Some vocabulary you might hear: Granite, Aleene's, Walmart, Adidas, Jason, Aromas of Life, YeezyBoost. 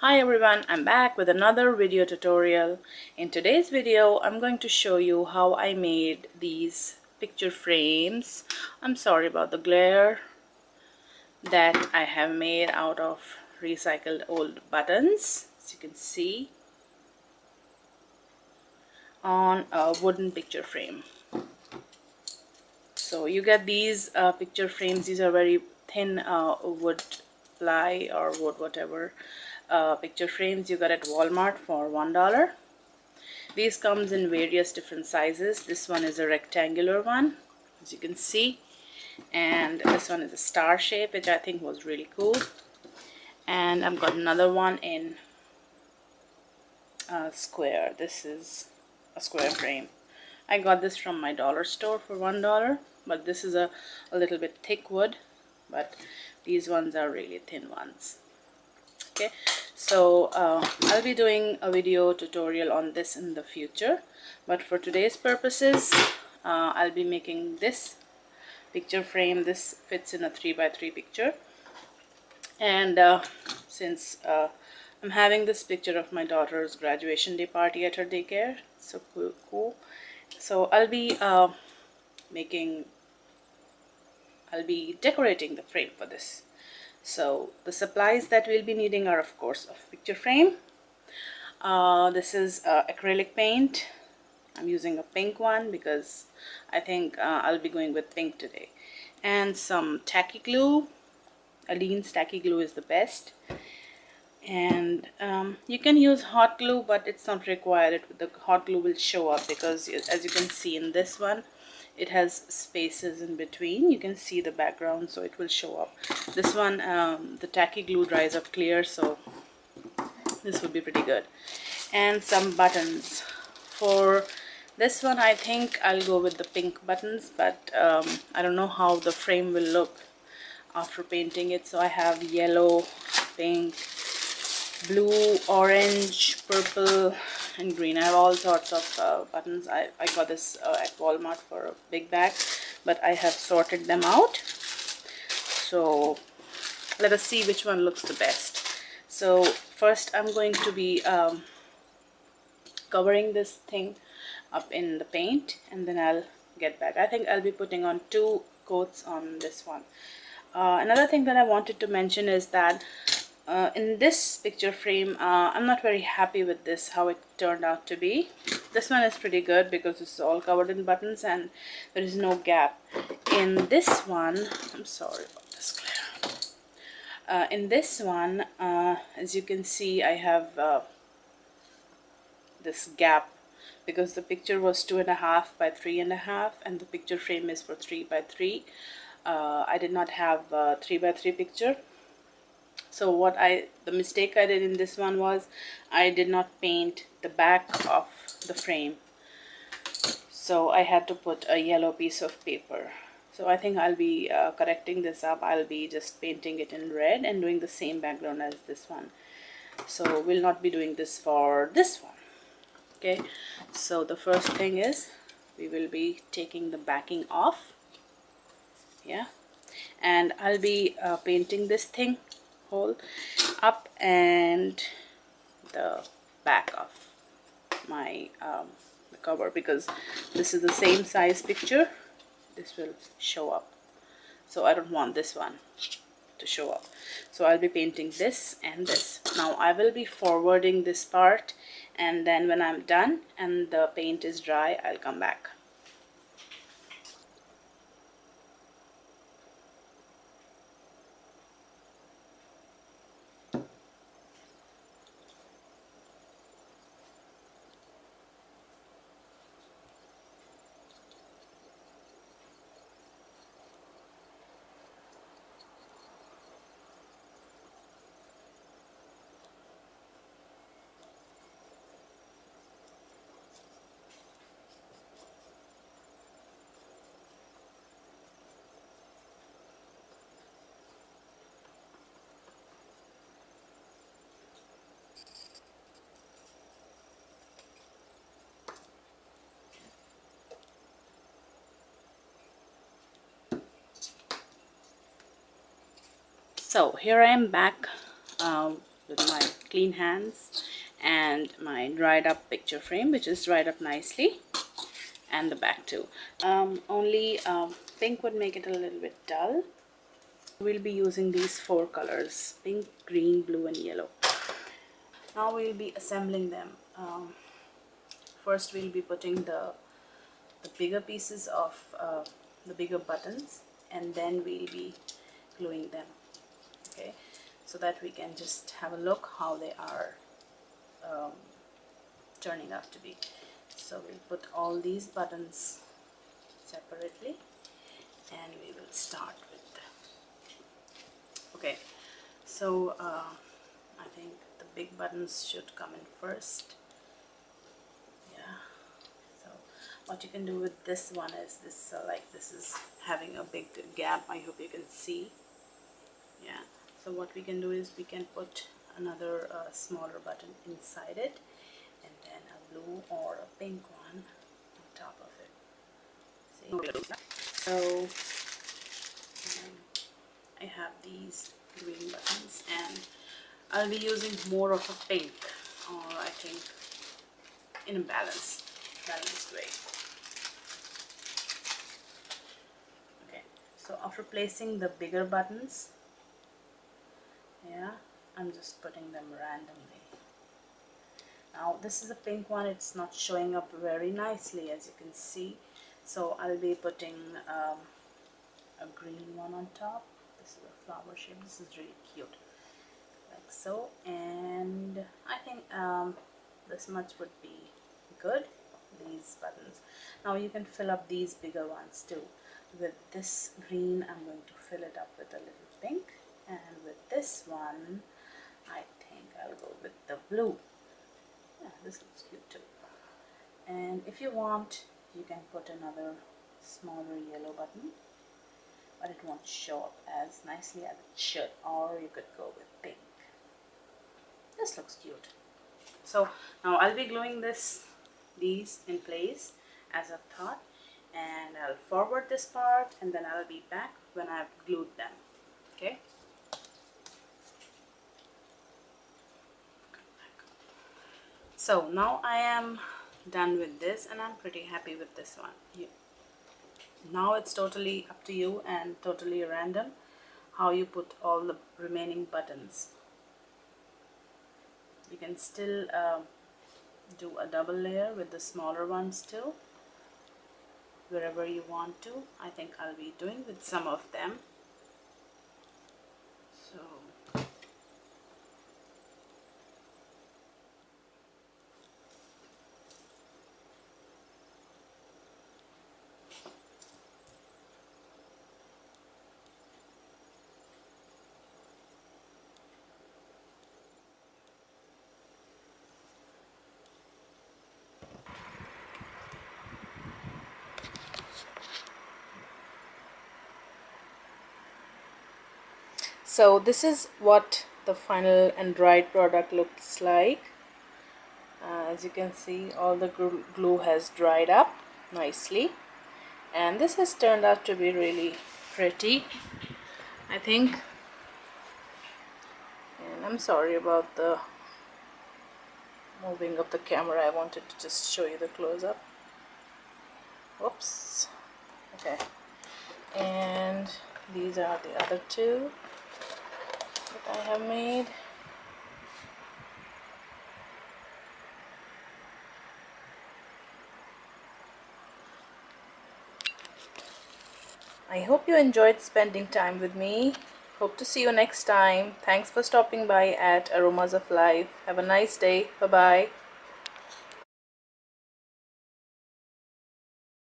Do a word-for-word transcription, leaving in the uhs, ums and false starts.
Hi everyone, I'm back with another video tutorial. In today's video I'm going to show you how I made these picture frames. I'm sorry about the glare, that I have made out of recycled old buttons, as you can see, on a wooden picture frame. So you get these uh, picture frames. These are very thin uh, wood ply or wood whatever uh, picture frames you got at Walmart for one dollar. These comes in various different sizes. This one is a rectangular one, as you can see, and this one is a star shape, which I think was really cool. And I've got another one in a square. This is a square frame. I got this from my dollar store for one dollar, but this is a, a little bit thick wood, but these ones are really thin ones. Okay, so uh, I'll be doing a video tutorial on this in the future, but for today's purposes uh, I'll be making this picture frame. This fits in a three by three picture, and uh, since uh, I'm having this picture of my daughter's graduation day party at her daycare, so cool, so I'll be uh, making I'll be decorating the frame for this. So the supplies that we'll be needing are, of course, a picture frame. Uh, this is uh, acrylic paint. I'm using a pink one because I think uh, I'll be going with pink today. And some tacky glue. Aleene's tacky glue is the best. And um, you can use hot glue, but it's not required. The hot glue will show up because, as you can see in this one, it has spaces in between. You can see the background, so it will show up. This one, um, the tacky glue dries up clear, so this would be pretty good. And some buttons. For this one, I think I'll go with the pink buttons, but um, I don't know how the frame will look after painting it. So I have yellow, pink, blue, orange, purple, and green. I have all sorts of uh, buttons. I, I got this uh, at Walmart for a big bag, but I have sorted them out. So let us see which one looks the best. So first I'm going to be um, covering this thing up in the paint, and then I'll get back. I think I'll be putting on two coats on this one. Uh, another thing that I wanted to mention is that Uh, in this picture frame, uh, I'm not very happy with this, how it turned out to be. This one is pretty good because it's all covered in buttons and there is no gap. In this one, I'm sorry about this, Claire. Uh, in this one, uh, as you can see, I have uh, this gap because the picture was two and a half by three and a half, and the picture frame is for three by three. Uh, I did not have a three by three picture. So what I, the mistake I did in this one was I did not paint the back of the frame. So I had to put a yellow piece of paper. So I think I'll be uh, correcting this up. I'll be just painting it in red and doing the same background as this one. So we'll not be doing this for this one. Okay, so the first thing is we will be taking the backing off. Yeah, and I'll be uh, painting this thing hole up and the back of my um, the cover, because this is the same size picture. This will show up, so I don't want this one to show up, so I'll be painting this and this. Now I will be forwarding this part, and then when I'm done and the paint is dry, I'll come back. So here I am back uh, with my clean hands and my dried up picture frame, which is dried up nicely, and the back too. Um, only um, pink would make it a little bit dull. We'll be using these four colors: pink, green, blue and yellow. Now we'll be assembling them. Um, first we'll be putting the, the bigger pieces of uh, the bigger buttons, and then we'll be gluing them, okay, so that we can just have a look how they are um, turning out to be. So we'll put all these buttons separately and we will start with them. Okay, so uh, I think the big buttons should come in first. Yeah, so what you can do with this one is this uh, like this is having a big gap, I hope you can see. Yeah, so what we can do is we can put another uh, smaller button inside it, and then a blue or a pink one on top of it. See? So um, I have these green buttons, and I'll be using more of a pink, or I think in a balance, balanced way. Okay, so after placing the bigger buttons, yeah, I'm just putting them randomly. Now this is a pink one, it's not showing up very nicely as you can see, so I'll be putting um, a green one on top. This is a flower shape, this is really cute, like so, and I think um, this much would be good, these buttons. Now you can fill up these bigger ones too. With this green I'm going to fill it up with a little pink, and with this one I think I'll go with the blue. Yeah, this looks cute too. And if you want, you can put another smaller yellow button, but it won't show up as nicely as it should, or you could go with pink. This looks cute. So now I'll be gluing this these in place as a thought, and I'll forward this part, and then I'll be back when I've glued them. Okay. So now I am done with this, and I'm pretty happy with this one. Yeah. Now it's totally up to you and totally random how you put all the remaining buttons. You can still uh, do a double layer with the smaller ones too, wherever you want to. I think I'll be doing with some of them. So. So this is what the final and dried product looks like. Uh, as you can see, all the glue has dried up nicely, and this has turned out to be really pretty, I think. And I'm sorry about the moving of the camera, I wanted to just show you the close-up. Whoops. Okay, and these are the other two that I have made. I hope you enjoyed spending time with me. Hope to see you next time. Thanks for stopping by at Aromas of Life. Have a nice day. Bye bye.